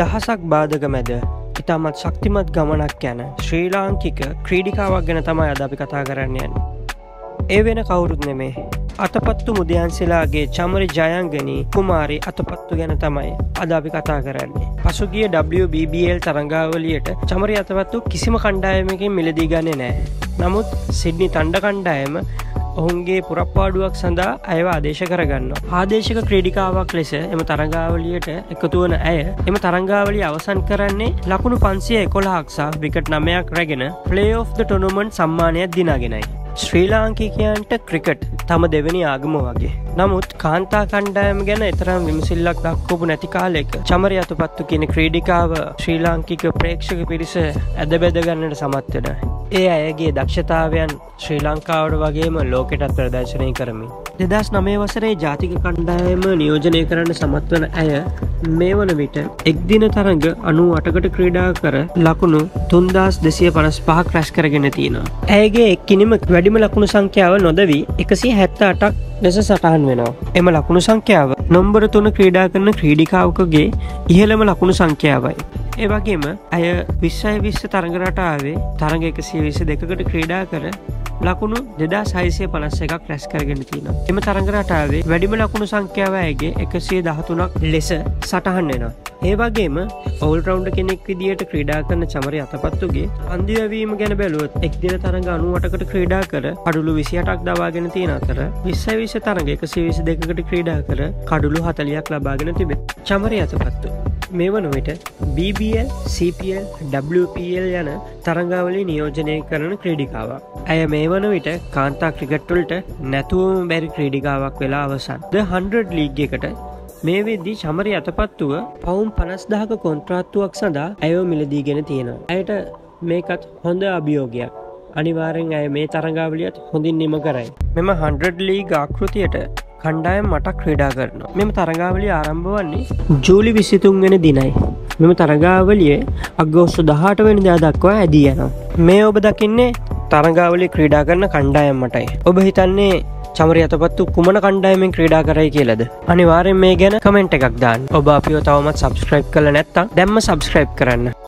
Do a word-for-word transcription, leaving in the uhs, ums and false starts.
දහසක් බාධක මැද ඉතාමත් ශක්තිමත් ගමනක් යන ශ්‍රී ලාංකික ක්‍රීඩිකාවක් ගැන තමයි අද අපි කතා කරන්න යන්නේ. ඒ වෙන කවුරුත් නෙමේ. අතපත්තු මුදයන්සලාගේ චමරි ජයංගනී කුමාරි අතපත්තු ගැන තමයි අද අපි කතා කරන්නේ. පසුගිය W B B L තරඟාවලියට Chamari Athapattu කිසිම කණ්ඩායමකින් මිලදී ගන්නේ නැහැ. නමුත් සිඩ්නි තණ්ඩ කණ්ඩායම ඔහුන්ගේ පුරප්පාඩුවක් සඳහා අයව ආදේශ කරගන්නවා. ආදේශක ක්‍රීඩිකාවක් ලෙස එම තරඟාවලියට එකතු වන අය එම තරඟාවලිය අවසන් කරන්නේ ලකුණු පන්සිය එකොළහක් සහ විකට් නවයක් රැගෙන ප්ලේ ඔෆ් ද ටොර්නමන්ට් සම්මානයක් දිනාගෙනයි. ශ්‍රී ලාංකිකයන්ට ක්‍රිකට් තම දෙවැනි ආගම වගේ. නමුත් කාන්තා කණ්ඩායම ගැන එතරම් විමසිල්ලක් දක්වපු නැති කාලයක චමරි අතපත්තු කියන ක්‍රීඩිකාව ශ්‍රී ලාංකික ප්‍රේක්ෂක පිරිස ඇදබැද ගන්නට සමත් වෙනවා. ඒ අයගේ දක්ෂතාවයන් ශ්‍රී ලංකාවට වගේම ලෝකෙටත් ප්‍රදර්ශනය කරමින් දෙදහස් නවය වසරේ ජාතික කණ්ඩායම නියෝජනය කරන්න සමත් වන අය මේ වන විට එක් දින තරඟ අනූඅටකට ක්‍රීඩා කර ලකුණු තුන්දාස් දෙසිය පනස් පහක් රැස් කරගෙන තියෙනවා. ඇයගේ එක්කිනෙම වැඩිම ලකුණු සංඛ්‍යාව නොදවි එකසිය හැත්තෑ අටක් ලෙස සටහන් වෙනවා. එම ලකුණු සංඛ්‍යාව නොම්බර තුන ක්‍රීඩා කරන ක්‍රීඩිකාවකගේ ඉහළම ලකුණු සංඛ්‍යාවයි. ඒ වගේම අය විස්සයි විස්ස තරඟ රටාවේ තරඟ එකසිය විසි දෙකකට ක්‍රීඩා කර ලකුණු දෙදාස් හයසිය පනස් එකක් රැස් කරගෙන තියෙනවා. එම තරඟ රටාවේ වැඩිම ලකුණු සංඛ්‍යාව ඇයගේ එකසිය දහතුනක් ලෙස සටහන් වෙනවා. ඒ වගේම ඕල් රවුන්ඩර් කෙනෙක් විදියට ක්‍රීඩා කරන චමරි අතපත්තුගේ පන්දු යැවීම ගැන බැලුවොත් එක් දින තරඟ අනූඅටකට ක්‍රීඩා කර කඩුළු විසිඅටක් දවාගෙන තියෙන අතර විස්සයි විස්ස තරඟ එකසිය විසි දෙකකට ක්‍රීඩා කර කඩුළු හතළිහක් ලබාගෙන තිබේ. චමරි අතපත්තු මේ වන විට B B L, C P L, W P L යන තරඟාවලිය නියෝජනය කරන ක්‍රීඩිකාවක්. ඇය මේ වන විට කාන්තා ක්‍රිකට් වලට නැතුවම බැරි ක්‍රීඩිකාවක් වෙලා අවසන්. ද හන්ඩ්‍රඩ් ලීග් එකට මේ වෙද්දී චමරි අතපත්තුව පවුම් පනස්දහක කොන්ත්‍රාත්තුවක් සඳහා ඇයව මිලදීගෙන තියෙනවා. ඇයට මේකත් හොඳ අභියෝගයක්. අනිවාර්යෙන් ඇය මේ තරඟාවලියත් හොඳින් නිම කරයි. මෙම හන්ඩ්‍රඩ් ලීග් ආකෘතියට කණ්ඩායම් මටක් ක්‍රීඩා කරනවා. මෙම තරඟාවලිය ආරම්භ වන්නේ ජූලි විසිතුන් වෙනි දිනයි. මෙම තරඟාවලිය අගෝස්තු දහඅට වෙනිදා දක්වා ඇදී යනවා. මේ ඔබ දකින්නේ තරඟාවලිය ක්‍රීඩා කරන කණ්ඩායම් මටයි. ඔබ හිතන්නේ චමරි අතපත්තු කුමන කණ්ඩායමෙන් ක්‍රීඩා කරයි කියලාද? අනිවාර්යෙන් මේ ගැන කමෙන්ට් එකක් දාන්න. ඔබ අපිව තවමත් subscribe කරලා නැත්නම් දැම්ම subscribe කරන්න.